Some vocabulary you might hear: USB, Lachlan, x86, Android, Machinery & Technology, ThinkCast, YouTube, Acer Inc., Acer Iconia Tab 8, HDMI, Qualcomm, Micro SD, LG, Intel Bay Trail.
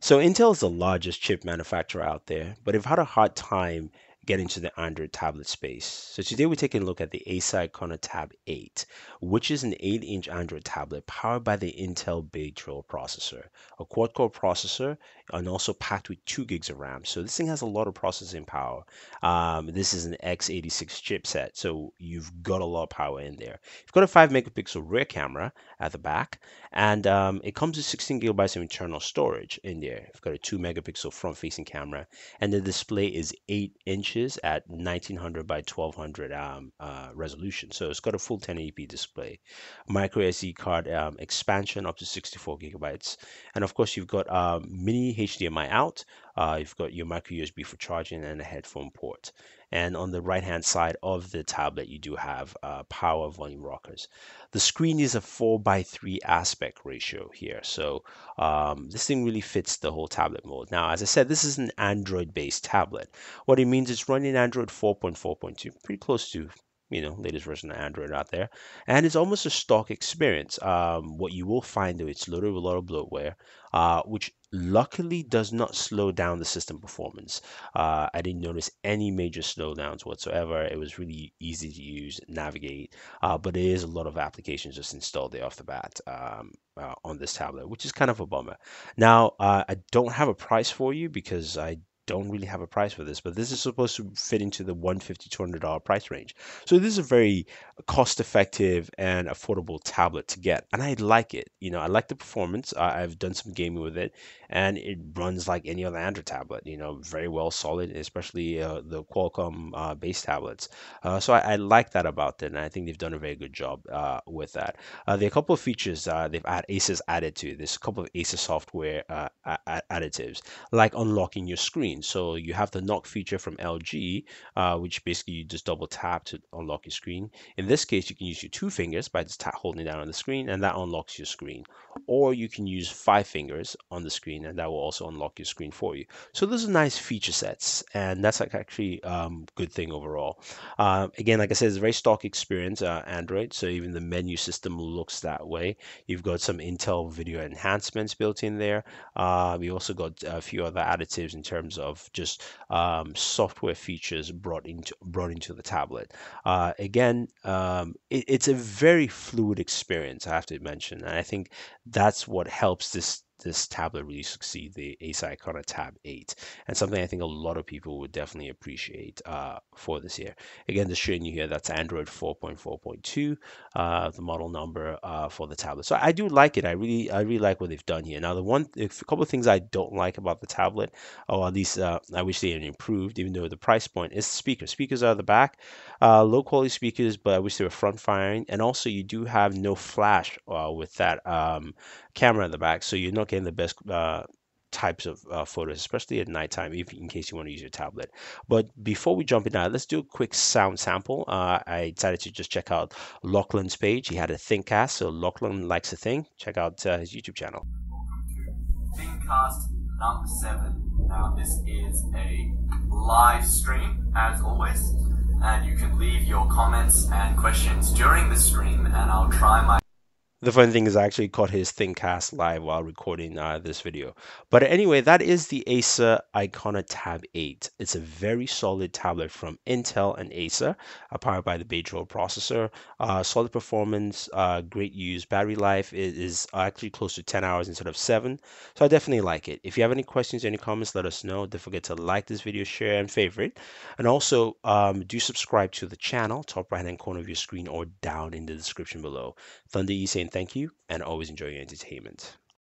So Intel is the largest chip manufacturer out there, but they've had a hard time get into the Android tablet space. So today we're taking a look at the Acer Iconia Tab 8, which is an 8-inch Android tablet powered by the Intel Bay Trail processor, a quad-core processor, and also packed with 2 gigs of RAM. So this thing has a lot of processing power. This is an x86 chipset, so you've got a lot of power in there. You've got a 5-megapixel rear camera at the back, and it comes with 16 gigabytes of internal storage in there. You've got a 2-megapixel front-facing camera, and the display is 8 inches at 1900 by 1200 resolution. So it's got a full 1080p display, micro SD card expansion up to 64 gigabytes. And of course, you've got mini HDMI out. You've got your micro USB for charging and a headphone port. And on the right-hand side of the tablet, you do have power volume rockers. The screen is a 4:3 aspect ratio here. So this thing really fits the whole tablet mold. Now, as I said, this is an Android-based tablet. What it means is running Android 4.4.2, pretty close to, you know, latest version of Android out there. And it's almost a stock experience. What you will find, though, it's loaded with a lot of bloatware, which luckily does not slow down the system performance. I didn't notice any major slowdowns whatsoever. It was really easy to use, navigate, but there is a lot of applications just installed there off the bat on this tablet, which is kind of a bummer. Now, I don't have a price for you because I don't really have a price for this, but this is supposed to fit into the $150, $200 price range. So this is a very cost-effective and affordable tablet to get, and I like it. You know, I like the performance. I've done some gaming with it, and it runs like any other Android tablet. You know, very well, solid, especially the Qualcomm based tablets. So I like that about it, and I think they've done a very good job with that. There are a couple of features Acer's added to. There's a couple of Acer software additives, like unlocking your screen. So you have the knock feature from LG, which basically you just double tap to unlock your screen. In this case, you can use your 2 fingers by just holding down on the screen, and that unlocks your screen. Or you can use 5 fingers on the screen, and that will also unlock your screen for you. So those are nice feature sets, and that's like actually a good thing overall. Again, like I said, it's a very stock experience, Android, so even the menu system looks that way. You've got some Intel video enhancements built in there. We also got a few other additives in terms of just software features brought into the tablet. Again, it's a very fluid experience, I have to mention, and I think that's what helps this tablet really succeed, the Acer Iconia Tab 8, and something I think a lot of people would definitely appreciate for this year. Again, just showing you here, that's Android 4.4.2, the model number for the tablet. So I do like it. I really like what they've done here. Now, a couple of things I don't like about the tablet, or at least I wish they had improved, even though the price point is the speaker. Speakers are at the back, low-quality speakers, but I wish they were front-firing, and also you do have no flash with that camera at the back, so you're not getting the best types of photos, especially at nighttime, if in case you want to use your tablet. But before we jump in now, let's do a quick sound sample. I decided to just check out Lachlan's page. He had a ThinkCast, so Lachlan likes a thing. Check out his YouTube channel. Welcome to ThinkCast number 7. Now, this is a live stream, as always, and you can leave your comments and questions during the stream, and I'll try my... The funny thing is I actually caught his ThinkCast live while recording this video. But anyway, that is the Acer Iconia Tab 8. It's a very solid tablet from Intel and Acer, powered by the Bay Trail processor. Solid performance, great use. Battery life is actually close to 10 hours instead of 7. So I definitely like it. If you have any questions, any comments, let us know. Don't forget to like this video, share, and favorite. And also, do subscribe to the channel, top right-hand corner of your screen or down in the description below. Thunder E saying thank you, and always enjoy your entertainment.